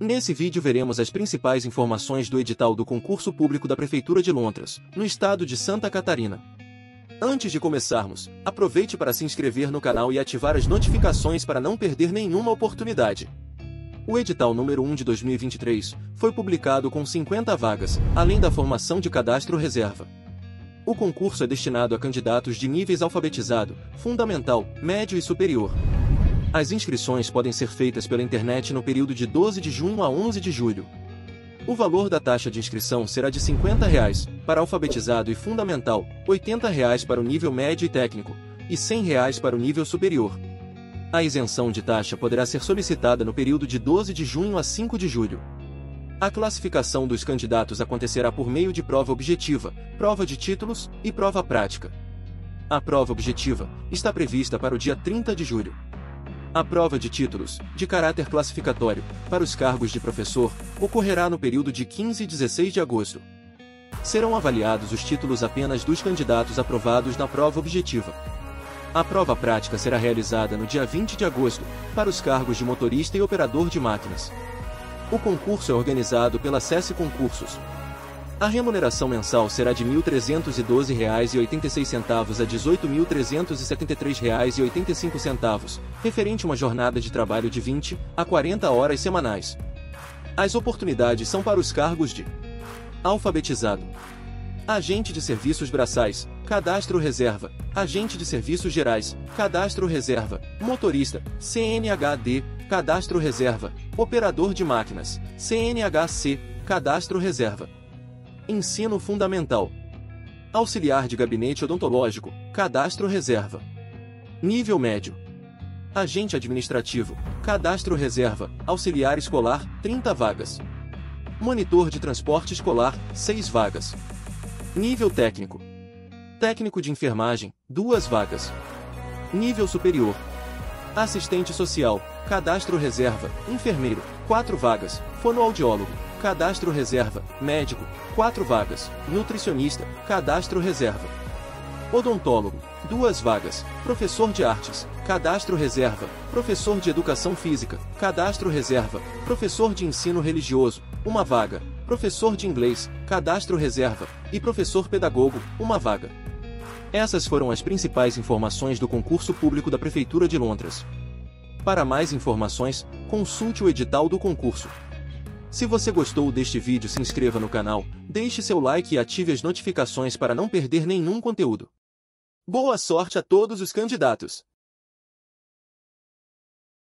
Nesse vídeo veremos as principais informações do edital do concurso público da Prefeitura de Lontras, no estado de Santa Catarina. Antes de começarmos, aproveite para se inscrever no canal e ativar as notificações para não perder nenhuma oportunidade. O edital número 1 de 2023 foi publicado com 50 vagas, além da formação de cadastro reserva. O concurso é destinado a candidatos de níveis alfabetizado, fundamental, médio e superior. As inscrições podem ser feitas pela internet no período de 12 de junho a 11 de julho. O valor da taxa de inscrição será de R$ 50,00 para alfabetizado e fundamental, R$ 80,00 para o nível médio e técnico, e R$ 100,00 para o nível superior. A isenção de taxa poderá ser solicitada no período de 12 de junho a 5 de julho. A classificação dos candidatos acontecerá por meio de prova objetiva, prova de títulos e prova prática. A prova objetiva está prevista para o dia 30 de julho. A prova de títulos, de caráter classificatório, para os cargos de professor, ocorrerá no período de 15 e 16 de agosto. Serão avaliados os títulos apenas dos candidatos aprovados na prova objetiva. A prova prática será realizada no dia 20 de agosto, para os cargos de motorista e operador de máquinas. O concurso é organizado pela CESE Concursos. A remuneração mensal será de R$ 1.312,86 a R$ 18.373,85, referente a uma jornada de trabalho de 20 a 40 horas semanais. As oportunidades são para os cargos de alfabetizado, agente de serviços braçais, cadastro reserva, agente de serviços gerais, cadastro reserva, motorista, CNHD, cadastro reserva, operador de máquinas, CNHC, cadastro reserva. Ensino fundamental. Auxiliar de gabinete odontológico, cadastro reserva. Nível médio. Agente administrativo, cadastro reserva, auxiliar escolar, 30 vagas. Monitor de transporte escolar, 6 vagas. Nível técnico. Técnico de enfermagem, 2 vagas. Nível superior. Assistente social, cadastro reserva, enfermeiro, 4 vagas, fonoaudiólogo. Cadastro reserva, médico, 4 vagas, nutricionista, cadastro reserva. Odontólogo, 2 vagas, professor de artes, cadastro reserva, professor de educação física, cadastro reserva, professor de ensino religioso, 1 vaga, professor de inglês, cadastro reserva, e professor pedagogo, 1 vaga. Essas foram as principais informações do concurso público da Prefeitura de Lontras. Para mais informações, consulte o edital do concurso. Se você gostou deste vídeo, se inscreva no canal, deixe seu like e ative as notificações para não perder nenhum conteúdo. Boa sorte a todos os candidatos!